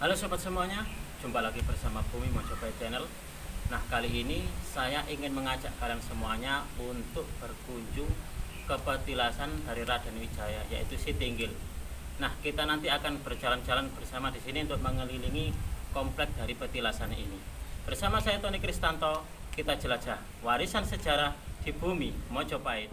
Halo sobat semuanya, jumpa lagi bersama Bumi Mojopahit Channel. Nah, kali ini saya ingin mengajak kalian semuanya untuk berkunjung ke petilasan dari Raden Wijaya, yaitu Sitinggil. Nah, kita nanti akan berjalan-jalan bersama di sini untuk mengelilingi komplek dari petilasan ini. Bersama saya Toni Kristanto, kita jelajah warisan sejarah di Bumi Mojopahit.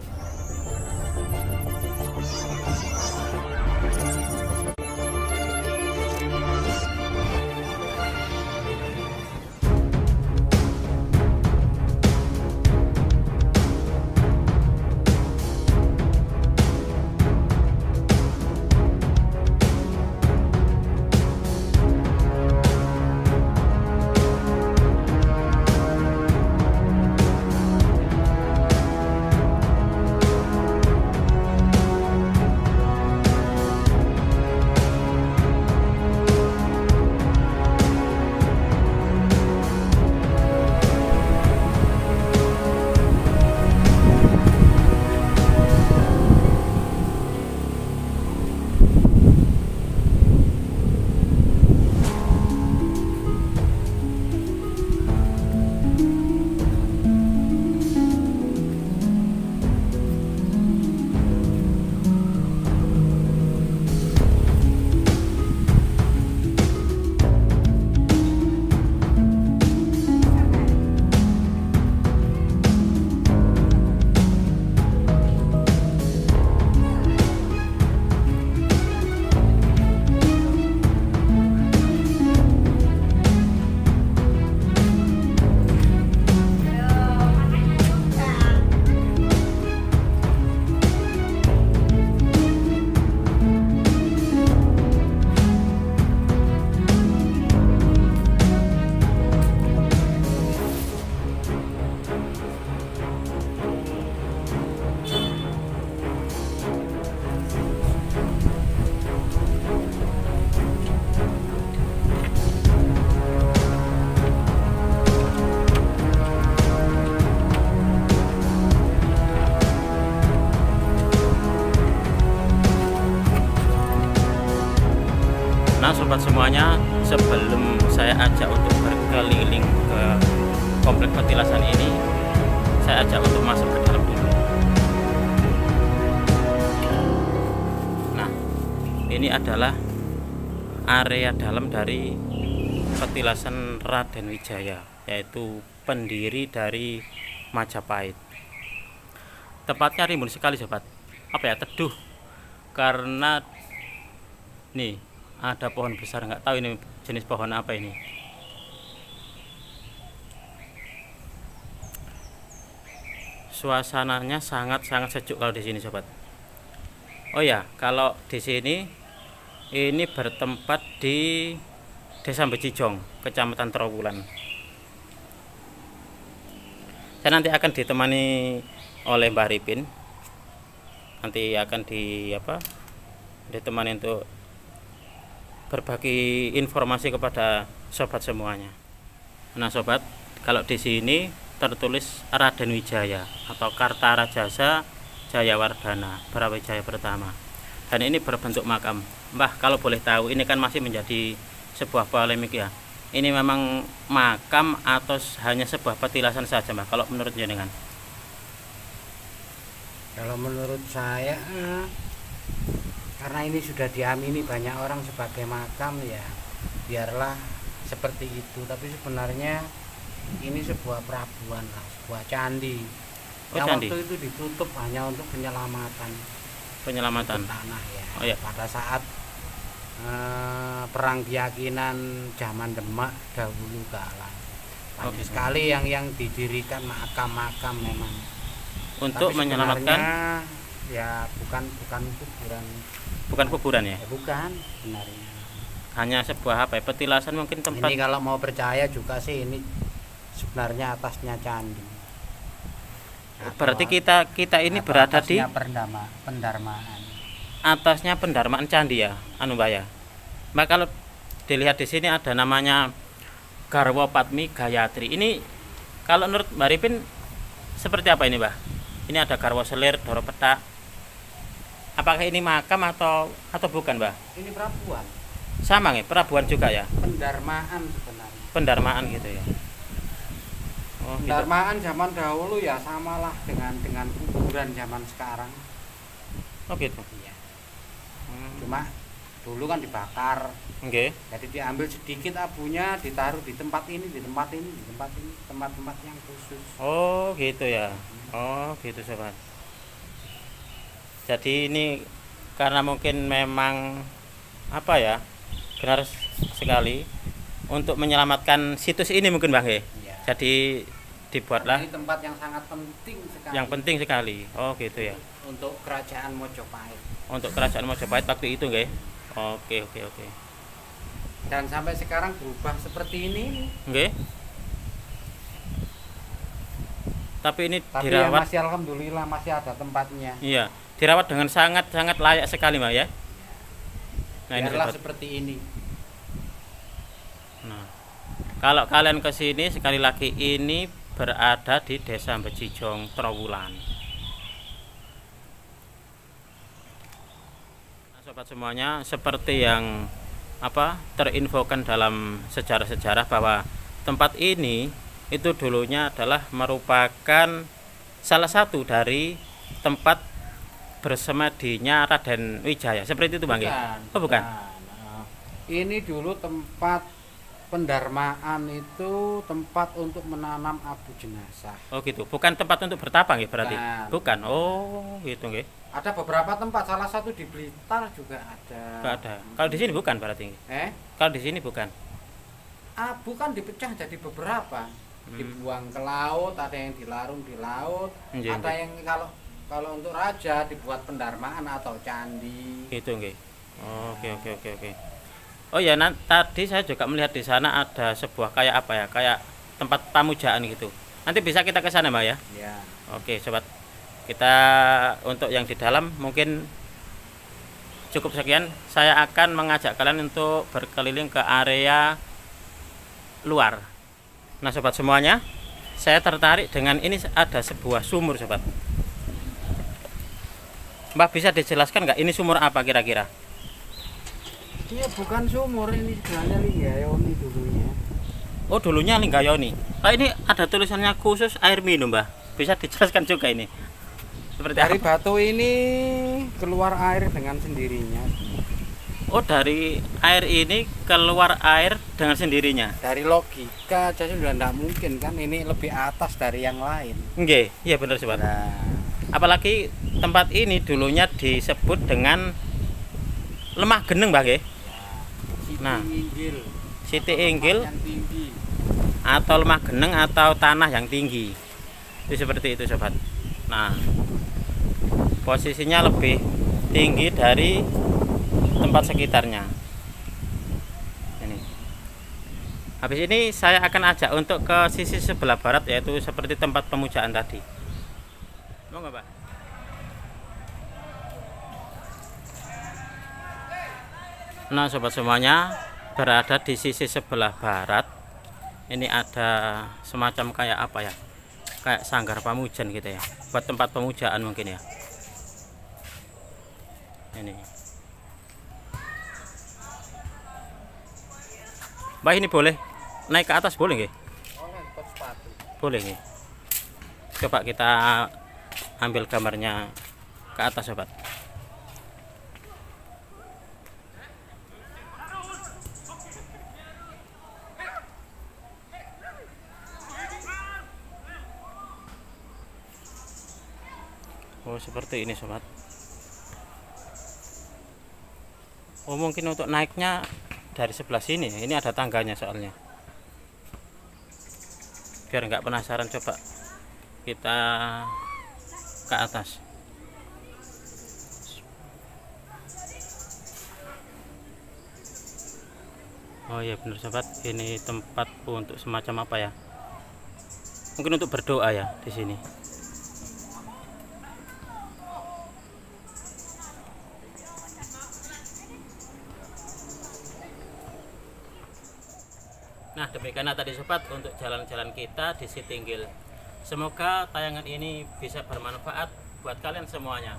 Nah sobat semuanya, sebelum saya ajak untuk berkeliling ke komplek petilasan ini, saya ajak untuk masuk ke dalam dulu. Nah, ini adalah area dalam dari petilasan Raden Wijaya, yaitu pendiri dari Majapahit. Tempatnya rimbun sekali sobat, teduh, karena nih ada pohon besar, nggak tahu ini jenis pohon apa ini. Suasananya sangat-sangat sejuk kalau di sini sobat. Oh ya, kalau di sini ini bertempat di Desa Bejijong, Kecamatan Trowulan. Saya nanti akan ditemani oleh Mbak Ripin. Nanti akan ditemani untuk berbagi informasi kepada sobat semuanya. Nah sobat, kalau di sini tertulis Raden Wijaya atau Kartarajasa Jayawardhana, Brawijaya pertama. Dan ini berbentuk makam. Mbah, kalau boleh tahu, ini kan masih menjadi sebuah polemik ya. Ini memang makam atau hanya sebuah petilasan saja, Mbah? Kalau menurut jenengan? Kalau menurut saya, karena ini sudah diamini banyak orang sebagai makam ya, biarlah seperti itu. Tapi sebenarnya ini sebuah perabuan lah, sebuah candi. Oh, yang candi. Waktu itu ditutup hanya untuk penyelamatan tanah ya. Oh, iya. Pada saat perang keyakinan zaman Demak dahulu kala. Banyak sekali yang didirikan makam-makam memang untuk menyelamatkan ya, bukan kuburan ya, sebenarnya hanya sebuah petilasan mungkin tempat. Ini kalau mau percaya juga sih, ini sebenarnya atasnya candi. Berarti kita ini berada di pendarmaan. Atasnya pendarmaan candi ya, Mbak ya. Mbak, kalau dilihat di sini ada namanya Garwo Padmi Gayatri. Ini kalau menurut Mbak Ripin seperti apa ini, Mbak? Ini ada Garwo Selir Doropeta. Apakah ini makam atau bukan, Mbah? Ini perabuan. Sama nih, perabuan juga ya? Pendarmaan sebenarnya. Pendarmaan gitu ya. Oh, pendarmaan gitu. Zaman dahulu ya samalah dengan kuburan zaman sekarang. Oh gitu. Iya. Cuma dulu kan dibakar. Oke. Okay. Jadi diambil sedikit abunya, ditaruh di tempat ini, di tempat ini, di tempat ini, tempat-tempat yang khusus. Oh gitu ya. Oh gitu sobat. Jadi ini karena mungkin memang apa ya, benar sekali untuk menyelamatkan situs ini mungkin Bang ya. Jadi dibuatlah. Ini tempat yang sangat penting sekali. Yang penting sekali. Oh gitu ya. Untuk kerajaan Mojopahit. Untuk kerajaan Mojopahit waktu itu nggih. Oke. Dan sampai sekarang berubah seperti ini. Nggih. Tapi ini tapi dirawat. Ya masih alhamdulillah masih ada tempatnya. Iya, dirawat dengan sangat layak sekali Mbak ya. Nah, biarlah ini seperti ini. Nah, kalau kalian ke sini sekali lagi ini berada di Desa Bejijong, Trowulan. Nah, sobat semuanya, seperti yang terinfokan dalam sejarah-sejarah bahwa tempat ini itu dulunya adalah merupakan salah satu dari tempat bersemadinya Raden Wijaya, seperti itu Bang. Oh bukan. Ini dulu tempat pendarmaan, itu tempat untuk menanam abu jenazah. Oh gitu, bukan tempat untuk bertapa nggih berarti. Bukan. Oh gitu nggih. Ada beberapa tempat, salah satu di Blitar juga ada. Ada. Kalau di sini bukan berarti. Kalau di sini bukan. Abu kan dipecah jadi beberapa. Dibuang ke laut, ada yang dilarung di laut, ada yang kalau untuk raja dibuat pendarmaan atau candi. Gitu nggih. Oke. Oh ya, tadi saya juga melihat di sana ada sebuah kayak apa ya? Kayak tempat pamujaan gitu. Nanti bisa kita ke sana, Mbak ya? Iya. Oke, sobat. Kita untuk yang di dalam mungkin cukup sekian. Saya akan mengajak kalian untuk berkeliling ke area luar. Nah, sobat semuanya, saya tertarik dengan ini ada sebuah sumur, sobat. Mbak bisa dijelaskan nggak ini sumur apa kira-kira? Iya, bukan sumur, ini sebenarnya linggayoni dulunya. Oh dulunya linggayoni. Oh, ini ada tulisannya khusus air minum Mbak. Bisa dijelaskan juga ini. Seperti dari apa? Batu ini keluar air dengan sendirinya. Oh dari air ini keluar air dengan sendirinya. Dari logika aja sudah tidak mungkin kan, ini lebih atas dari yang lain. Nggih, iya benar sobat. Nah. Apalagi tempat ini dulunya disebut dengan lemah geneng Mbak nggih. Nah, Sitinggil atau lemah geneng atau tanah yang tinggi. Itu seperti itu sobat. Nah, posisinya lebih tinggi dari tempat sekitarnya. Ini. Habis ini saya akan ajak untuk ke sisi sebelah barat, yaitu seperti tempat pemujaan tadi. Mau nggak, Pak? Nah, sobat semuanya, berada di sisi sebelah barat. Ini ada semacam kayak apa ya? Kayak sanggar pamujan gitu ya. Buat tempat pemujaan mungkin ya. Ini. Mbak, ini boleh naik ke atas boleh nggih? Boleh nggih. Coba kita ambil gambarnya ke atas sobat. Oh seperti ini sobat. Oh mungkin untuk naiknya dari sebelah sini. Ini ada tangganya soalnya. Biar nggak penasaran coba kita ke atas. Oh ya benar sobat, ini tempat untuk semacam apa ya? Mungkin untuk berdoa ya di sini. Nah demikianlah tadi sobat untuk jalan-jalan kita di Sitinggil. Semoga tayangan ini bisa bermanfaat buat kalian semuanya.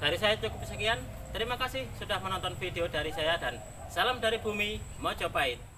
Dari saya cukup sekian. Terima kasih sudah menonton video dari saya dan Salam dari Bumi Mojopahit.